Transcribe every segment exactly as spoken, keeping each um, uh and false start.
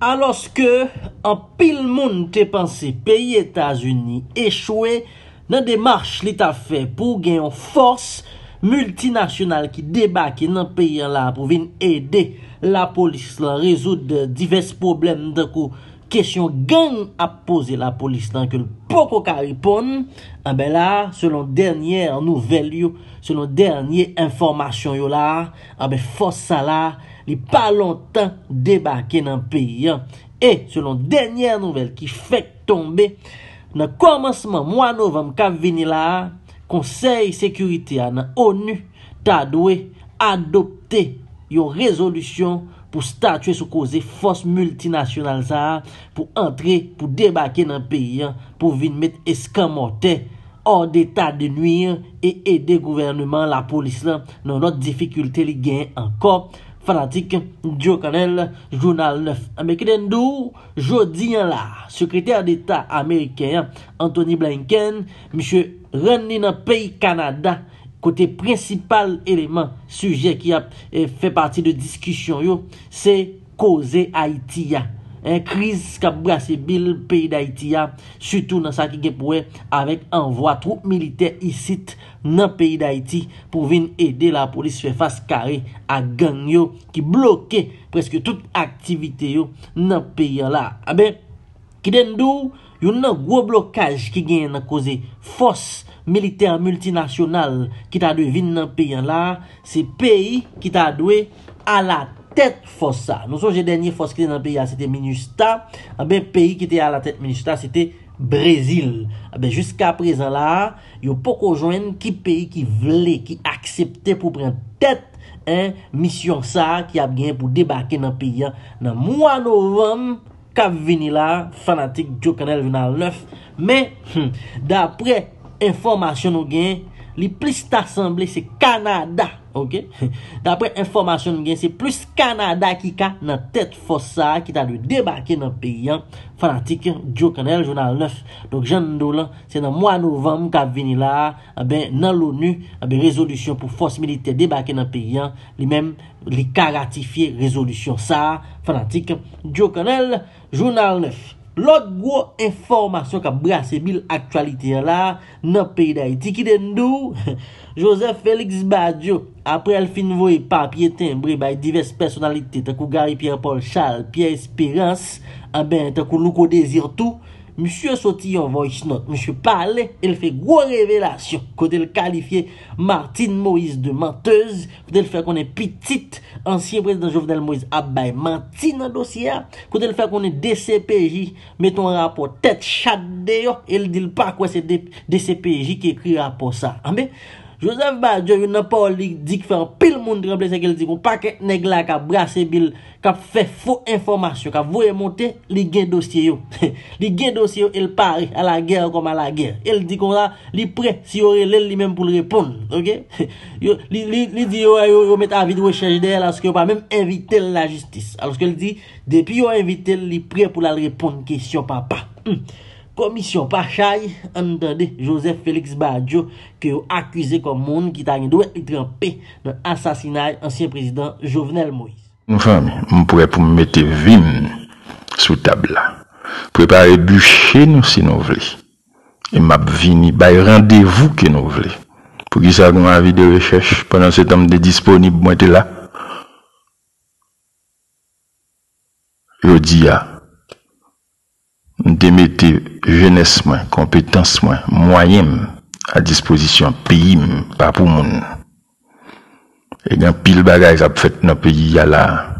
Alors que en pile monde te pensé pays États-Unis échoué dans démarche li t'a fait pour gagner une force multinationale qui débarque dans pays là pour venir aider la police là résoudre divers problèmes de coup question gang a posé la police là que le poko ka répondre en ben là selon dernière nouvelle yo selon dernière information yo là en ben force ça là li pas longtemps débarqué dans pays et selon dernière nouvelle qui fait tomber dans commencement mois novembre qu'a vini là conseil sécurité à la ONU t'a doué adopter une résolution pour statuer sur cause force multinationale ça pour entrer pour débarquer dans pays pour venir mettre escam mortel hors d'état de nuire et aider gouvernement la police là dans notre difficulté li gagne encore fanatique Jovenel Journal neuf américain jodi là secrétaire d'état américain Anthony Blinken monsieur renni dans pays Canada côté principal élément sujet qui a fait partie de discussion yo c'est causer Haïti une crise qui a brassé le pays d'Haïti surtout dans ça qui est pour avec envoi troupes militaires ici dans pays d'Haïti pour venir aider la police faire face carré à gang yo qui bloqué presque toute activité yo dans pays là ah ben qui dendou yon nan gros blocage qui gagne dans cause force militaire multinationale qui t'a devine dans pays là c'est pays qui t'a doué à la tête force ça nous songe dernière force qui dans pays c'était MINUSTAH eh ben pays qui était à la tête MINUSTAH c'était Brésil eh ben jusqu'à présent là yo poko joindre qui pays qui voulait qui acceptait pour prendre tête hein mission ça qui a gagné pour débarquer dans pays dans mois novembre qu'a vini là fanatique Jovenel neuf mais d'après information nous gain les plus t'assemblé c'est Canada OK d'après information nous gain c'est plus Canada qui ka dans tête force ça qui t'a de débarquer dans pays fanatique Jovenel neuf donc Jean Dolan c'est dans mois novembre qu'a vini là ben dans l'ONU ben résolution pour force militaire débarquer dans pays lui même li ka ratifier résolution ça fanatique Jovenel neuf. L'autre gros information qui a brassé bill actualité là dans pays d'Haïti qui dendou Joseph Félix Badio après le fin voyer papier timbré par diverses personnalités tant que Gary Pierre-Paul Charles, Pierre Espérance en ben tant que Louko Désir tout monsieur sorti en voice note monsieur parler il fait gros révélation quand il qualifie Martine Moïse de menteuse quand il fait qu'on est petite ancien président Jovenel Moïse a bail menti dans dossier quand il fait qu'on est D C P J mettons un rapport tête chat dehors il dit pas quoi c'est D C P J qui écrit rapport ça mais Joseph Badio yon nan parole dit que pile monde tremble c'est qu'il dit qu'on paquet nèg la qui a brassé bill qui a fait faux information qui a voyé monter li gen dossier yo li gen dossier yo il pari à la guerre comme à la guerre il dit qu'on là li prêt si yo relèl lui même pour répondre OK yo li li, li dit yo yo met avis de recherche derrière parce que pas même inviter la justice alors qu'il dit depuis yo invité li prêt pour la répondre question papa hmm. Commission Pachaille, entendez Joseph Félix Badio, que accusé comme monde qui t'a doit être trempé dans l'assassinat ancien président Jovenel Moïse. Une femme, on pourrait pour mettre vin sous table. Préparer bûcher nous si nous voulons. Et m'a vini, bay rendez-vous que nous voulons. Pour qui ça nous avis de recherche pendant ce temps de disponible, moi t'es là. Je dis à. Démettez jeunesse moins, compétence moins, moyens à disposition pays pas pour moun. Et dans pile bagage a fait dans pays là.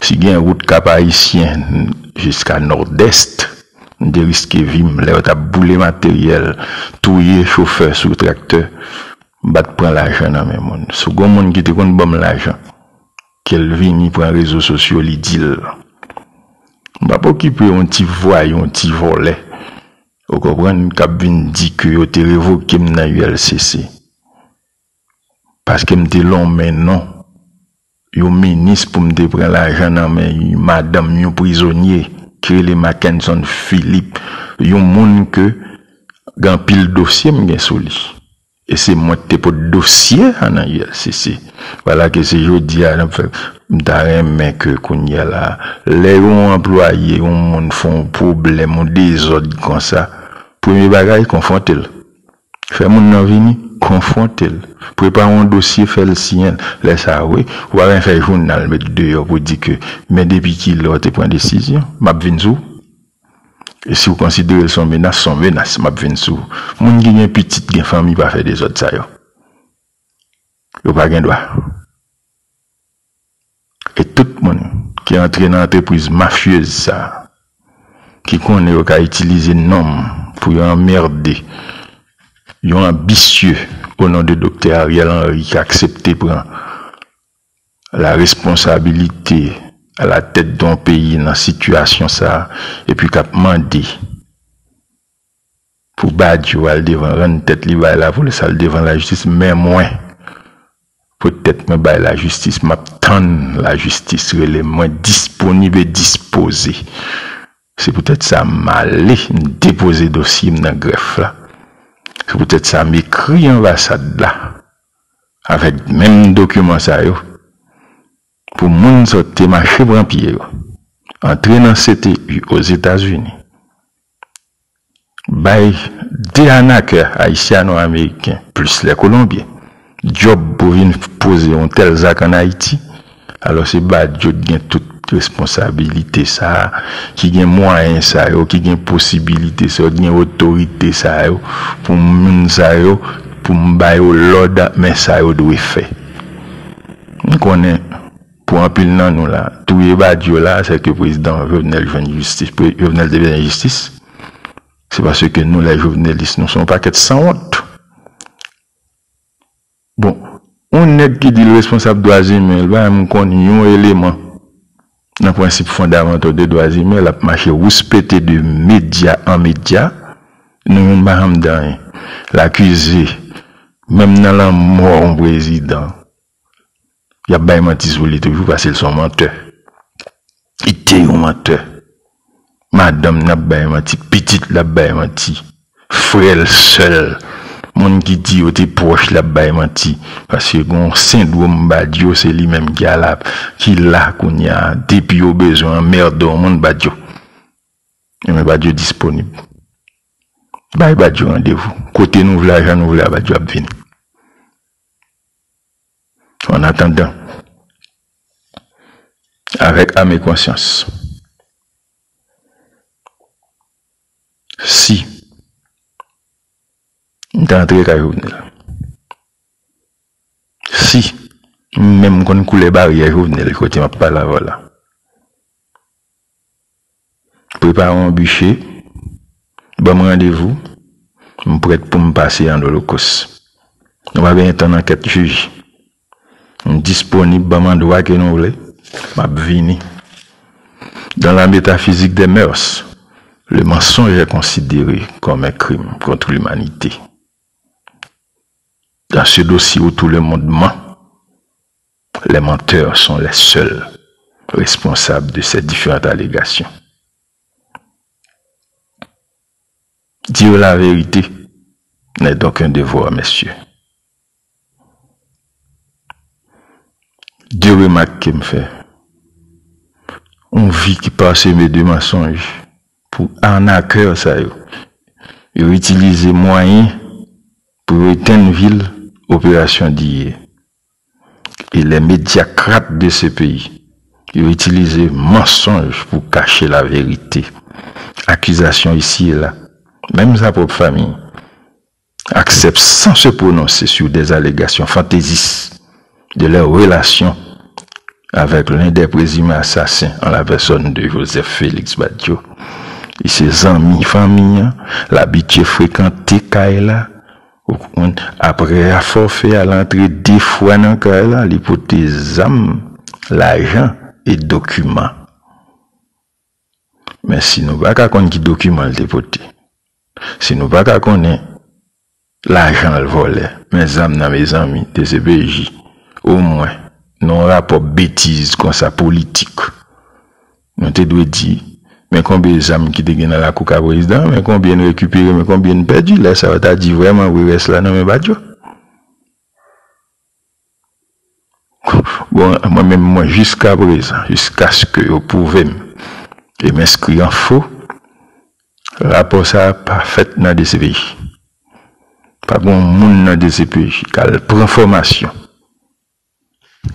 Si gagne route cap haïtien jusqu'à nord-est, des risques vim là t'a boulé matériel, touyer chauffeur sous tracteur, bat prend l'argent dans même moun. Sou gon moun qui te konn bom l'argent. Quel vini prend réseaux sociaux li dil. On va pas occuper un petit voyant, un petit volet. Vous comprenez, Kabine dit que vous êtes révoqué dans l'U L C C. Parce que vous êtes long maintenant. Vous ministre pour me prendre l'argent dans mes madame, vous prisonnier, qui est le Mackenson Philippe. Vous monde que, dans pile dossier, vous avez soli. Et c'est moi qui pour dossier en I L C C. Voilà que c'est aujourd'hui à mais que qu'on y a là les employés on font un problème ou désordre comme ça. Premier bagage confronte-le. Fait mon envie confronte-le. Prépare un dossier fait le sien. Laisse ça oui. Ou va faire journal mettre dehors pour dire que mais depuis qu'il a été prend décision, m'a vinzou. Et si vous considérez son menace, son menace, m'a venu sous. Moun qui est petite, qui est famille, va faire des autres, ça y est. Vous n'avez pas de droit. Et tout le monde qui est entré dans l'entreprise mafieuse, ça, qui connaît, qui a utilisé nom pour emmerder, ils sont ambitieux au nom de docteur Ariel Henry qui a accepté pour la responsabilité à la tête d'un pays dans la situation ça et puis cap mandé pour Badio al devant rendre tête li bay la police al devant la justice mais moins peut-être me bay la justice m'attend la justice réellement disponible et disposé c'est peut-être ça m'aller déposer dossier dans greffe là c'est peut-être ça m'écrit ambassade là avec même document ça yo pour moun sortir marché pour un pied, entrer dans C T U aux États-Unis, bail des anakers haïtiano-américains, plus les Colombiens, job pour venir poser un tel zac en Haïti, alors c'est Badio qui a toute responsabilité, ça, qui a moyen, ça, qui a possibilité, ça, qui a autorité, ça, pour moun ça, pour m'bail l'ordre, mais ça, doit faire. On connaît. Pour un pile non nous là, tout est Badio là, c'est que le président Jovenel Jovenel Justice, Jovenel de Justice, c'est parce que nous les journalistes, nous sommes pas qu'être sans honte. Bon, on est qui dit le responsable droits humains, il va me connaître un élément, dans le principe fondamental de droits humains, la marche respectée de média en média, nous ne sommes pas l'accusé, même dans la mort du président. Il y a bien menti sur lui toujours parce qu'ils sont menteurs. Ils étaient menteurs. Madame n'a bien menti, petite n'a bien menti, frère seul, mon qui dit au tes proches n'a bien menti parce que bon syndrome Badio c'est lui-même qui a là, qui là qu'on y a depuis au besoin merde au monde Badio. Et mais Badio disponible. Bye Badio rendez-vous. Côté nous v'là, j'en nous v'là Badio a venu. En attendant, avec âme et conscience, si d'entrer à Jovenel, si même quand coule barrière Jovenel, côté ma pas la voilà, préparons un bûcher, bon rendez-vous, me prête pour me passer en holocauste. On va bien être en enquête juge. Disponible dans l'endroit que nous voulons, m'a vini. Dans la métaphysique des mœurs, le mensonge est considéré comme un crime contre l'humanité. Dans ce dossier où tout le monde ment, les menteurs sont les seuls responsables de ces différentes allégations. Dire la vérité n'est donc un devoir, messieurs. Deux remarques qui me fait. On vit qui passe mes deux mensonges pour arnaquer ça. Ils utilisent moyens pour éteindre ville opération d'hier. Et les médiocrates de ce pays, ils utilisent mensonges pour cacher la vérité. Accusation ici et là. Même sa propre famille accepte sans se prononcer sur des allégations fantaisistes de leur relation avec l'un des présumés assassins en la personne de Joseph Félix Badio et ses amis, famille, l'habitué fréquenté Kaila. Après à forfait à l'entrée dix fois dans Kaila, l'hypothèse âme, l'argent et documents. Mais si nous ne pas qu'on qui document le dépoté, si nous ne pas qu'on ait l'argent le volet, mes âmes dans mes amis, D C P J, au moins, non rapport bêtise comme ça politique. On te doit dire, mais combien d'âmes qui te gagnent dans la coca président, mais combien de récupérer, mais combien de perdu, là, ça va t'a dit vraiment, oui, reste là, non, mais Badio. moi-même, moi, jusqu'à présent, jusqu'à ce que vous pouvez m'inscrire en faux, rapport ça n'a pas fait dans des D C P J. Pas bon monde dans des D C P J qui a pris formation,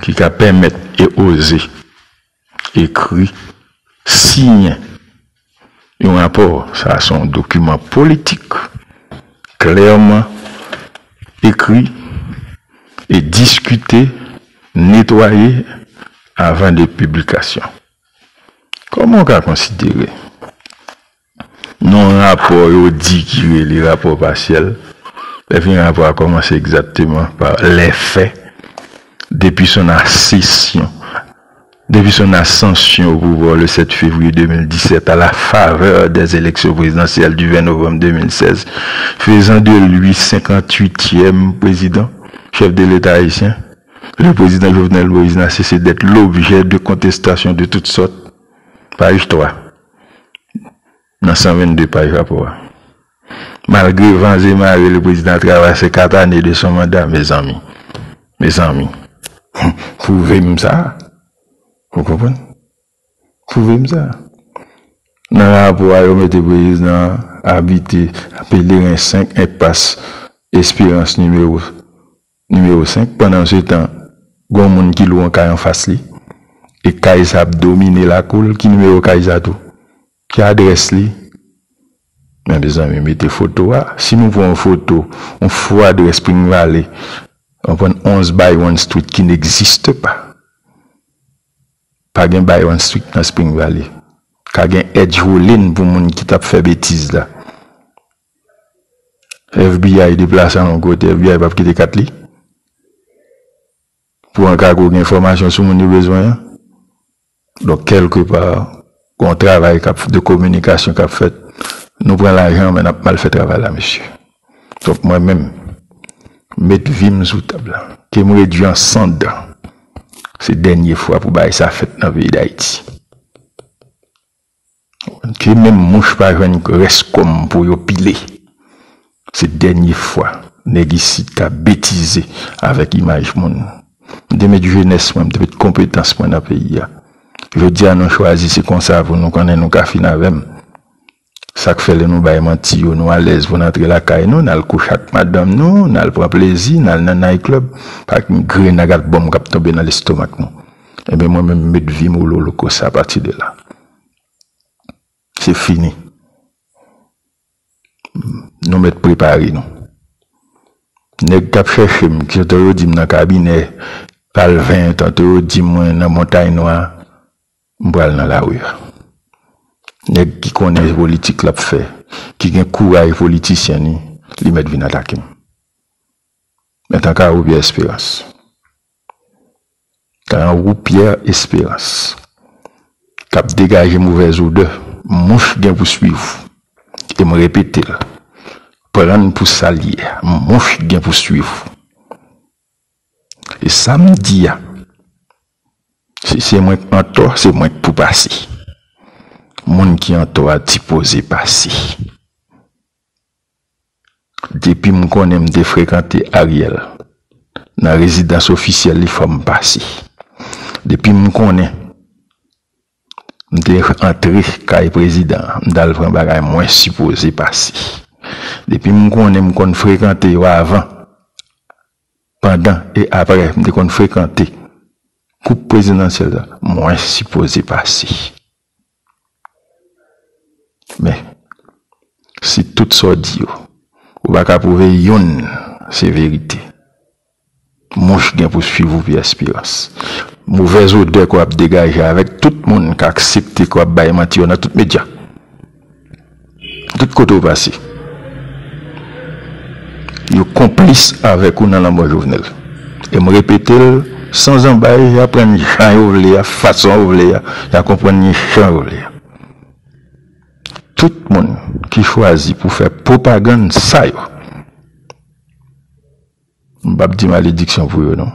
qui a permis et osé écrire, signer un rapport. Ça, c'est un document politique, clairement écrit et discuté, nettoyé avant de publication. Comment on va considérer non rapport dit qui est les rapports partiels? Le rapport a commencé exactement par les faits depuis son accession, depuis son ascension au pouvoir le sept février deux mille dix-sept à la faveur des élections présidentielles du vingt novembre deux mille seize, faisant de lui cinquante-huitième président, chef de l'État haïtien. Le président Jovenel Moïse n'a cessé d'être l'objet de contestations de toutes sortes. Page trois. Dans cent vingt-deux pages rapport. Malgré vents et marées, le président a traversé quatre années de son mandat, mes amis. Mes amis. Prouvez-moi ça. Vous comprenez? Prouvez-moi ça. Dans le rapport, le président a habité à Pélérin cinq, impasse Espérance numéro cinq. Pendant ce temps, il y a des gens qui l'ont en face. Et Kaïs a dominé la coule, qui numéro Kaïs a tout. Qui adresse lui? Mais mes amis, mettez photo. Si nous prenons une photo, on fait adresse Spring Valley. On prend onze by one street qui n'existe pas. Pas de by one street dans Spring Valley. Pas de edge rolling pour les gens qui tapent fait bêtises là. F B I déplace à l'autre côté, F B I va quitter quatre lits. Pour un cas où information sur mon besoin. Donc, quelque part, qu'on travaille de communication qu'a fait, nous prenons l'argent, mais on a mal fait travail là, monsieur. Donc, moi-même, mettre vime sous table, qui me réduit en cendres, c'est la dernière fois pour bailler sa fête dans le pays d'Haïti. Qui même mouche pas jeune, reste comme pour y piler. C'est la dernière fois, négocié, qu'a bêtisé avec image mon. De mettre jeunesse, de mettre compétence dans le pays. Je dis à nous choisir, c'est comme ça, pour nous connaître nos cafés avec nous. Ça fait les nous bailler mentir, nous à l'aise, vous entrez la caille, nous, nous allons coucher avec madame, nous, nous allons prendre plaisir, nous allons dans un nightclub, parce que nous allons avoir une bombe qui va tomber dans l'estomac. Et bien moi-même, je mets de vie, moulou, ça à partir de là. C'est fini. Nous mettons préparés, nous. Nous allons chercher, je te dis, dans le cabinet, pas le vin, je te dis, dans la montagne noire. Je vais aller dans la rue. Les gens qui connaissent la politique, qui ont le courage politicien, ils mettent venir attaquer. Mais tant qu'à Pierre Espérance. Quand on Pierre Espérance, qui dégage mauvaise odeur, mouche bien pour suivre. Et me répéter, prendre pour s'allier, mouche bien pour suivre. Et ça me dit, si c'est moi qui en tort, c'est moi pour passer. Mon qui en tort a disposé passer. Depuis que je connais de fréquenter Ariel, dans la résidence officielle, il faut me passer. Depuis que je connais, je entré comme le président, dans le prendre bagage moins supposé passer. Depuis que je connais, je connais fréquenter avant, pendant et après, je connais fréquenter. Coupe présidentielle, moins supposé passer. Mais, si tout ça dit, ou va pas prouver yon, c'est vérité. Mouche gen pour suivre Pierre Espérance. Mauvaise odeur qu'on a dégagé avec tout le monde qui accepte qu'on a baillé mentir dans tout média. Tout côté au passé. Yon complice avec ou dans la mort Jovenel. Et me répéter, sans emballer, j'apprends les chants, les façons, je comprends les chants. Tout le monde qui choisit pour faire propagande, ça y est. Je ne vais pas dire malédiction pour eux, non.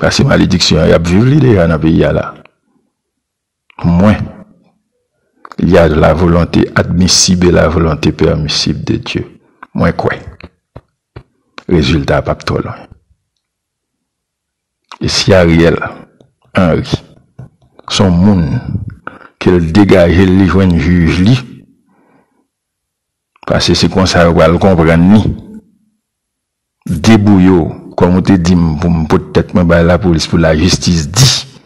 Parce que malédiction, il y a vivre l'idée dans le pays là. Moins, il y a la volonté admissible et la volonté permissible de Dieu. Moins quoi. Résultat, pas trop loin. Et si Ariel Henry, son monde, qu'elle dégage, elle joue un juge, li, parce que c'est comme ça qu'on va le comprendre, débouillot, comme on te dit, pour peut-être me la police, pour la justice, dit,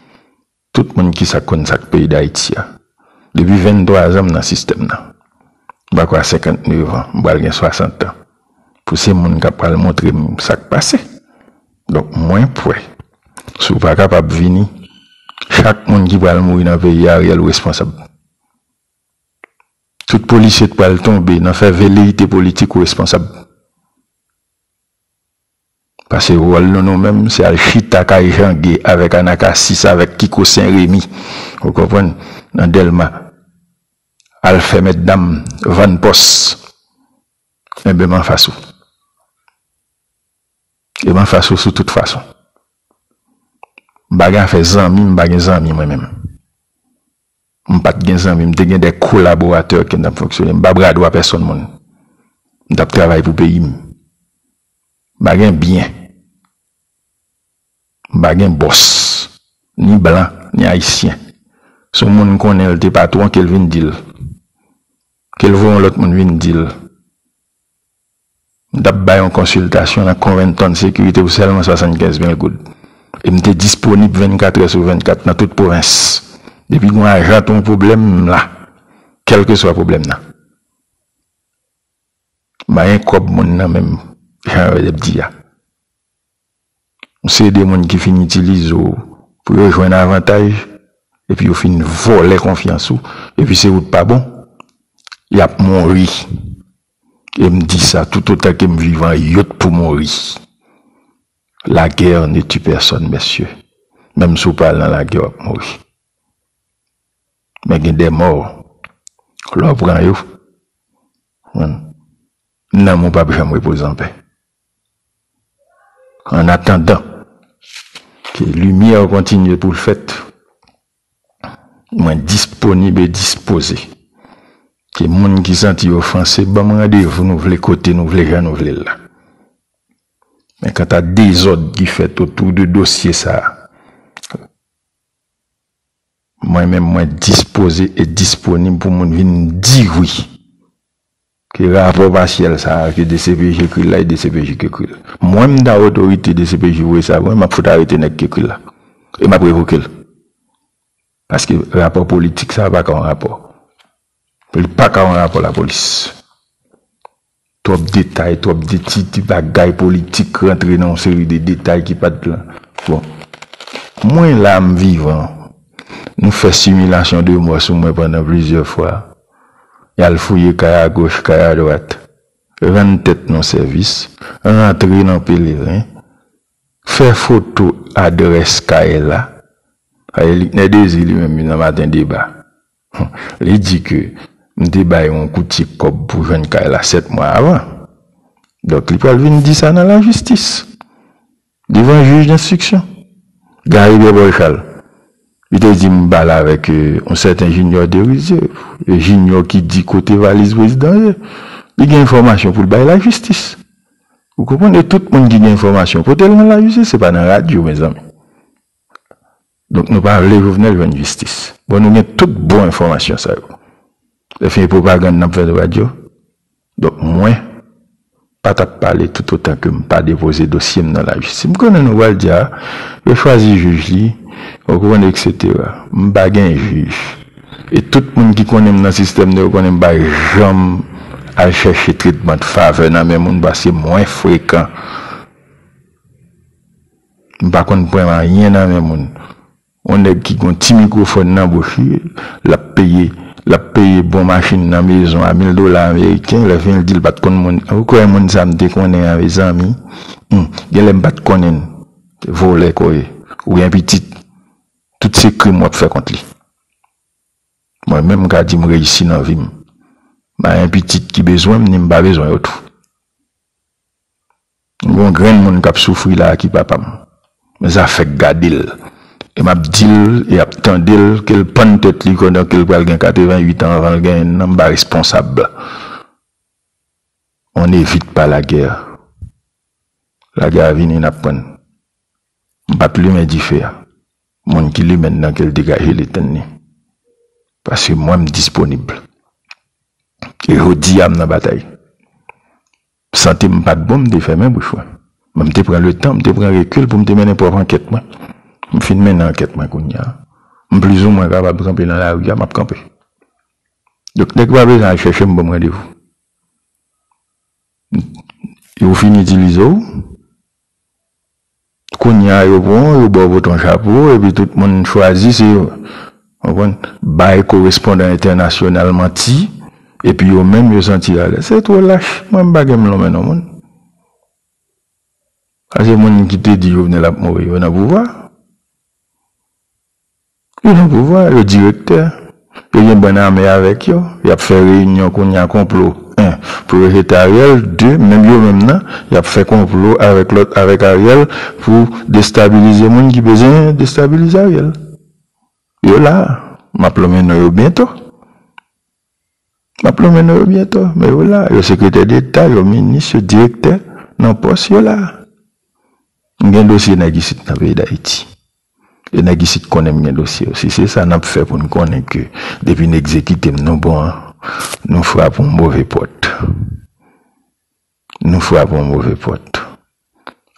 tout le monde qui s'est connu dans le pays d'Haïti, depuis vingt-trois ans dans le système, bah quoi cinquante-neuf ans, bah il y a soixante ans, pour ces gens qui peuvent montrer ça qui passe. Donc, moins près. Si vous n'êtes pas capable de venir, chaque monde qui va mourir dans le pays est responsable. Tout policier qui va tomber dans la velléité politique est responsable. Parce que nous-mêmes, c'est Alchita Kajangue avec Anakasis, avec Kiko Saint-Rémy. Vous comprenez? Dans Delma. Alphé, mesdames, Van Pos. Et bien, m'en fassou. Et m'en fassou sous toute façon. Bagan fait zanmi, m'bagan zanmi moi-même. M'bagan zanmi, m'te des collaborateurs qui n'ont fonctionné. M'babra doit personne moun. M'dap travail pour pays. M'bagan bien. M'bagan boss. Ni blanc, ni haïtien. Son moun connaît le patron qu'elle vient d'il. Qu'elle voit l'autre moun vient d'il. D'abord, en consultation, à convention de sécurité, ou seulement soixante-quinze mille gouttes. Et je suis disponible vingt-quatre heures sur vingt-quatre dans toute province. Depuis que j'ai ton problème là, quel que soit le problème là. Je suis un cop, même, j'ai dit. C'est des gens qui finissent d'utiliser pour rejoindre un avantage, et puis ils finissent voler confiance, et puis c'est pas bon. Il y a mon riz. Et me dit ça tout autant que me vivant yacht pour mourir. La guerre ne tue personne, messieurs. Même si vous parlez dans la guerre, vous mourrez. Mais il y a des morts. L'on prend vous. Non, mon papa, je me repose en paix. En attendant que la lumière continue pour le fait, je suis disponible et disposé. Que les gens qui sentent offensés, ben, rendez-vous, nous voulons côté, nous voulons gens, nous voulons là. Mais quand tu as des ordres qui fait autour de dossier, ça, moi-même, moi, disposé et disponible pour mon venir dire oui. Que le rapport partiel, ça, que D C P J écrit là et D C P J écrit là. Moi-même, dans l'autorité D C P J, vous voyez ça, moi, je faut arrêter les gens qui écrit là. Et je prévoqué. Parce que le rapport politique, ça va pas un rapport. Il pas qu'à en rapport à la police. Trop de détails, trop de petits bagailles politiques rentrés dans une série de détails qui pas de plan. Bon. Moi, l'âme vivant, nous faisons simulation de moi sur moi pendant plusieurs fois. Il y a le fouillé à gauche, à droite. Rendre tête dans le service. Rentrer dans le pèlerin. Faire photo, adresse qu'à elle là. Il y a des îles même dans le matin débat. Il dit que nous débattons un coup de cop pour jeune Kaila sept mois avant. Donc, il peut venir dire ça dans la justice. Devant un juge d'instruction. Gary Pierre-Paul Charles. Il te dit, je balle avec euh, un certain junior de réserve. Le junior qui dit côté valise président. Il y a une information pour le bail la justice. Vous comprenez? Tout le monde qui a une information pour tellement la justice, ce n'est pas dans la radio, mes amis. Donc, nous parlons de Jovenel de justice. Bon, nous avons toutes bonnes informations, ça. Le fait de propagande dans la radio. Donc, moi, pas de parler tout autant que je ne peux pas déposer dossier dans la justice. Je connais nous le dire, je choisis le juge, je connais, et cetera. Je ne pas un juge. Et tout le monde qui connaît dans le système, ne connaît pas jamais à chercher traitement de faveur dans le monde parce que c'est moins fréquent. Je ne connais pas rien dans le monde. On est qui ont un petit microphone dans la bouche, la payer, la payer bon machine dans la maison à mille dollars américains, la fin dit le bat con mon, vous croyez mon zam déconner avec mes amis, hum, il aime bat conner, voler quoi, ou un petit, toutes ces crimes moi fait contre lui. Moi-même, quand je me réussis dans la vie, bah un petit qui besoin, n'aime pas besoin d'autre. Bon grand monde qui a souffert là, qui papa, mais ça fait garder. Et m'a dit, et attendez, qu'elle prenne tête, qu'on qu'elle va gagner quatre-vingt-huit ans avant de gagner un responsable. On n'évite pas la guerre. La guerre vient, n'a pas. On ne peut plus m'indifférer. Mon qui lui maintenant qu'elle dégage les tennis. Parce que moi, je suis disponible. Et je dis à la bataille. Santé me pas de bombe, je fais mes bouches. Je prends le temps, je prends le recul pour me mener pour enquête. Je finis maintenant l'enquête. Je suis plus ou moins capable de camper dans la rue, je vais camper. Donc, dès que je vais chercher mon rendez-vous. Et vous finissez d'utiliser. Quand il y a bon, il y a votre chapeau, et puis tout le monde choisit, c'est, on va, bail correspondant international menti, et puis au même, il sentit à l'aise. C'est trop lâche, moi, je ne vais pas me l'emmener. Parce que moi, qui te dit, je venais là pour mourir, on a pouvoir. On a pouvoir, le directeur, il y a une bonne armée avec eux, il a fait réunion, qu'on y a complot. Un, pour rejeter Ariel, deux, même yo même là, il a fait complot avec l'autre, avec Ariel, pour déstabiliser les gens qui besoin de déstabiliser Ariel. Yo là, ma plomé non yo bientôt. Ma plomé non yo bientôt, mais yo là, yo secrétaire d'État, yo ministre, directeur, non poste, yo là. Il y a un dossier dans le pays d'Haïti. Et n'a qui connaît bien dossier aussi. C'est ça, n'a pas fait pour nous connaître que, depuis nous exécuter, nous bon, nous frappons mauvais pote. Nous frappons mauvais pote.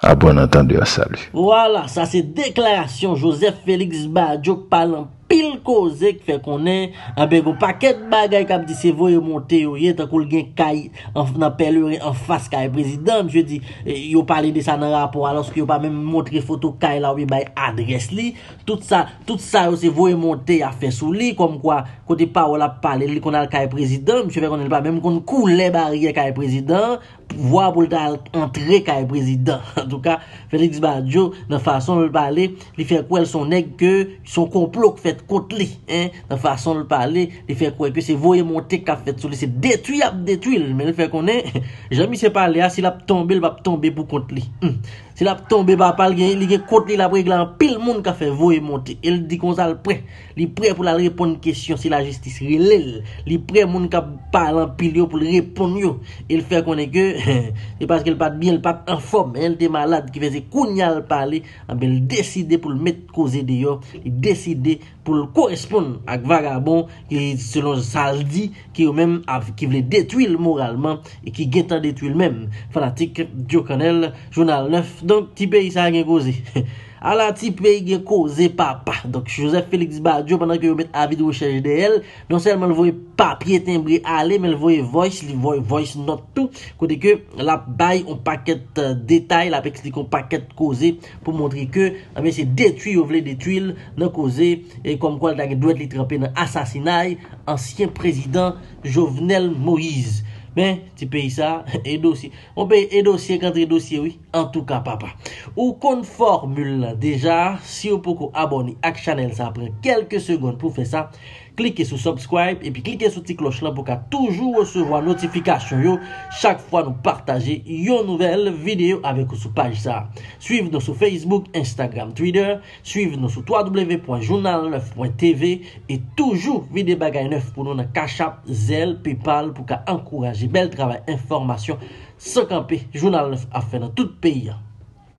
À bon entendeur, salut. Voilà, ça c'est déclaration Joseph Félix Badio, parlant pile cause qui fait qu'on est, un paquet de bagailles qui a dit c'est vous et montez, vous êtes un coup en face de président, je dis, vous parlez de ça dans le rapport, alors que vous pas même montré photo caille là, vous avez adresse li, tout ça, tout ça, c'est vous et montez à faire sous lui, comme quoi, côté parole a parlé, qu'on a le caille président, je vais qu'on pas même qu'on coule les barrières caille président, voir pour entrer caille président. En tout cas, Félix Badio, de façon de parler, il fait quoi son nèg que son complot fait contre lui, hein, de façon de parler, il fait quoi, et puis c'est voyer monter qu'a fait sur lui, c'est détruire, détruire, mais il fait qu'on est, jamais c'est parler, s'il a tombé, il va tomber pour contre lui. S'il a tombé, va pas il est contre lui, il a réglé un pile monde qu'a fait voyer monter. Il dit qu'on ça le prêt, il prêt pour la répondre question, si la justice relève, il prêt monde qu'a parlé en pile pour répondre, il fait qu'on est que, c'est parce qu'il pas bien, il pas en forme, il était malade, qui faisait cougnal parler, il décidait pour le mettre causer dehors, il décidait pour le correspondre à vagabond qui selon Saldi qui même qui voulait détruire moralement et qui guettant détruire même fanatique Jovenel Journal neuf donc petit pays ça a causé à la petit pays a causé papa donc Joseph Félix Badio pendant que vous mettez avis de recherche d'elle non seulement le voyez papier timbré aller mais le voyez voice le voyez voice note tout côté que la baille on paquet détail la explique on paquet causé pour montrer que mais c'est détruire vous voulez détruire non causé et comme quoi il doit être trempé dans l'assassinat ancien président Jovenel Moïse. Mais tu payes ça et dossier. On paye et dossier contre et dossier, oui. En tout cas, papa. Ou qu'on formule déjà, si vous pouvez vous abonner à la chaîne, ça prend quelques secondes pour faire ça. Cliquez sur subscribe et puis cliquez sur petite cloche là pour toujours recevoir notification yo chaque fois nous partager une nouvelle vidéo avec vous sur page ça. Suivez-nous sur Facebook, Instagram, Twitter, suivez-nous sur w w w point journal neuf point t v et toujours vidéo bagay neuf pour nous dans Cash App, Zelle, PayPal pour qu'à encourager bel travail information sans camper journal neuf à faire dans tout pays.